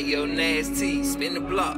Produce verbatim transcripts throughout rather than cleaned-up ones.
Hey, yo, Nasty, spin the block.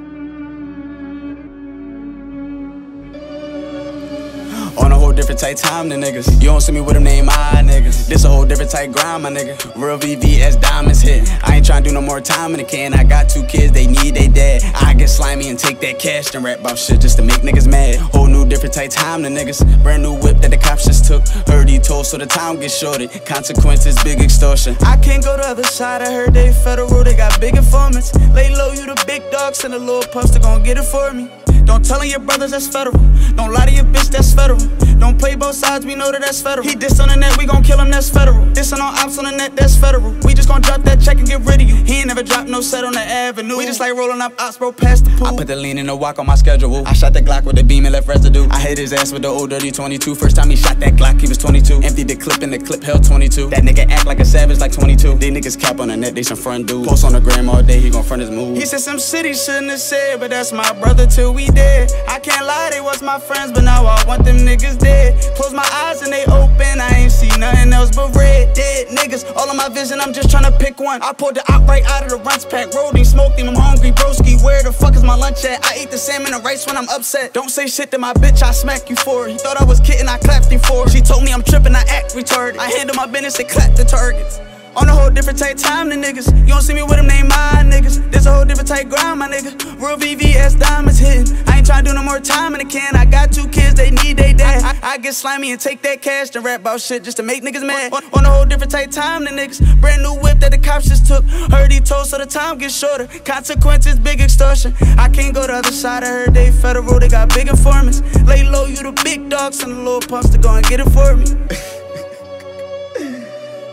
On a whole different type time than niggas. You don't see me with them name, my niggas. This a whole different type grind, my nigga. Real V V S diamonds hit. I ain't tryna do no more time in the can. I got two kids, they need they dad. I get slimy and take that cash and rap about shit just to make niggas mad. Whole new different type time than niggas. Brand new whip that the cops just took. Heard he told, so the time gets shorted. Consequences, big extortion. I can't go the other side. I heard they federal, they got big informants. Lay low, you the big dogs, and the little pups, they gon' get it for me. Don't tell on your brothers, that's federal. Don't lie to your bitch, that's federal. Don't play both sides, we know that that's federal. He diss on the net, we gon' kill him, that's federal. Dissin' on ops on the net, that's federal. We just gon' drop that check and get rid of you. He ain't never dropped no set on the avenue. We just like rolling up ops, bro, past the pool. I put the lean in the walk on my schedule. I shot the Glock with the beam and left residue. I hit his ass with the old dirty twenty-two. First time he shot that Glock, he was twenty-two. Emptied the clip and the clip held twenty-two. That nigga act like a savage like twenty-two. These niggas cap on the net, they some front dude. Post on the gram all day, he gon' front his move. He said some shit he shouldn't have said, but that's my brother till we dead. I can't lie, they was my friends, but now I want them niggas dead. Close my eyes and they open, I ain't see nothing else but red. Dead niggas, all of my vision, I'm just tryna pick one. I pulled the op right out of the runs pack. Rolled him, smoked him, I'm hungry, broski. Where the fuck is my lunch at? I eat the salmon and rice when I'm upset. Don't say shit to my bitch, I smack you for it. He thought I was kidding, I clapped him for it. She told me I'm tripping, I act retarded. I handle my business and clap the targets. On a whole different type time than niggas. You don't see me with them name my niggas. This a whole different type grind, my nigga. Real V V S diamonds hitting. I ain't tryna do no more time in the can. I got two kids, they need they dad. I, I, I get slimy and take that cash to rap about shit just to make niggas mad. On, on a whole different type time than niggas. Brand new whip that the cops just took. Heard he told, so the time gets shorter. Consequences, big extortion. I can't go the other side. I heard they federal, they got big informants. Lay low, you the big dogs and the little pumps to go and get it for me.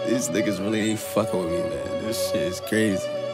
These niggas really ain't fucking with me, man. This shit is crazy.